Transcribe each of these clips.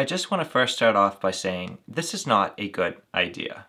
I just want to first start off by saying this is not a good idea.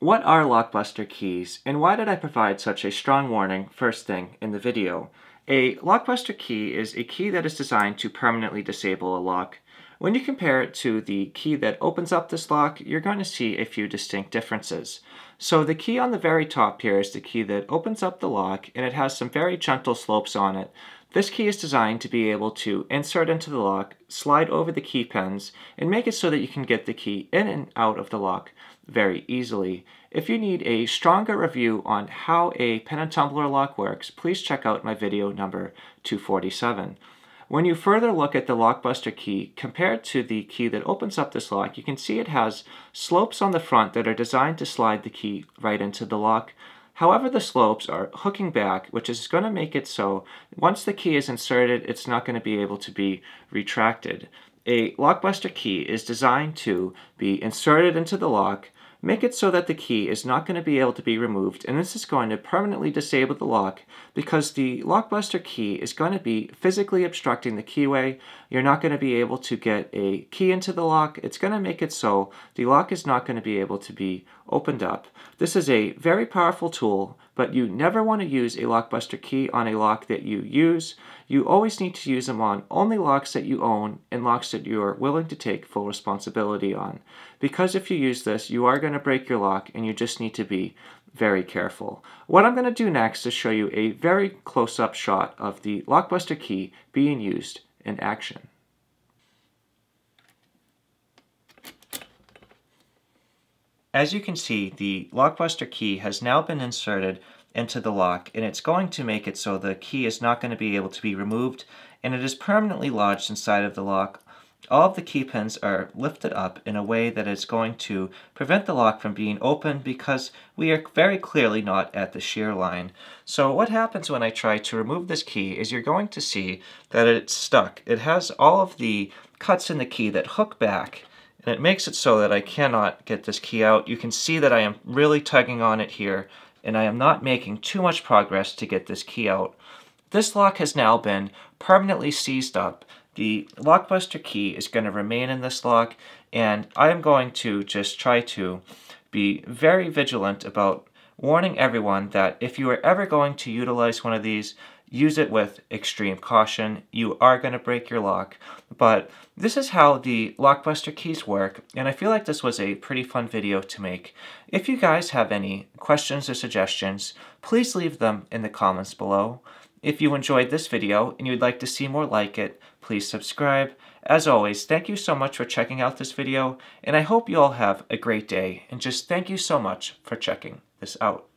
What are Lock Buster keys, and why did I provide such a strong warning first thing in the video? A Lock Buster key is a key that is designed to permanently disable a lock. When you compare it to the key that opens up this lock, you're going to see a few distinct differences. So the key on the very top here is the key that opens up the lock, and it has some very gentle slopes on it. This key is designed to be able to insert into the lock, slide over the key pins, and make it so that you can get the key in and out of the lock very easily. If you need a stronger review on how a pen and tumbler lock works, please check out my video number 247. When you further look at the Lock Buster key compared to the key that opens up this lock, you can see it has slopes on the front that are designed to slide the key right into the lock. However, the slopes are hooking back, which is going to make it so once the key is inserted, it's not going to be able to be retracted. A Lock Buster key is designed to be inserted into the lock, make it so that the key is not going to be able to be removed, and this is going to permanently disable the lock because the Lock Buster key is going to be physically obstructing the keyway. You're not going to be able to get a key into the lock. It's going to make it so the lock is not going to be able to be opened up. This is a very powerful tool, but you never want to use a Lock Buster key on a lock that you use. You always need to use them on only locks that you own and locks that you are willing to take full responsibility on. Because if you use this, you are going to break your lock, and you just need to be very careful. What I'm going to do next is show you a very close-up shot of the Lock Buster key being used in action. As you can see, the Lock Buster key has now been inserted into the lock, and it's going to make it so the key is not going to be able to be removed, and it is permanently lodged inside of the lock. All of the key pins are lifted up in a way that is going to prevent the lock from being opened because we are very clearly not at the shear line. So what happens when I try to remove this key is you're going to see that it's stuck. It has all of the cuts in the key that hook back, and it makes it so that I cannot get this key out. You can see that I am really tugging on it here, and I am not making too much progress to get this key out. This lock has now been permanently seized up. The Lock Buster key is going to remain in this lock, and I am going to just try to be very vigilant about warning everyone that if you are ever going to utilize one of these, use it with extreme caution. You are going to break your lock. But this is how the Lock Buster keys work, and I feel like this was a pretty fun video to make. If you guys have any questions or suggestions, please leave them in the comments below. If you enjoyed this video and you'd like to see more like it, please subscribe. As always, thank you so much for checking out this video, and I hope you all have a great day, and just thank you so much for checking this out.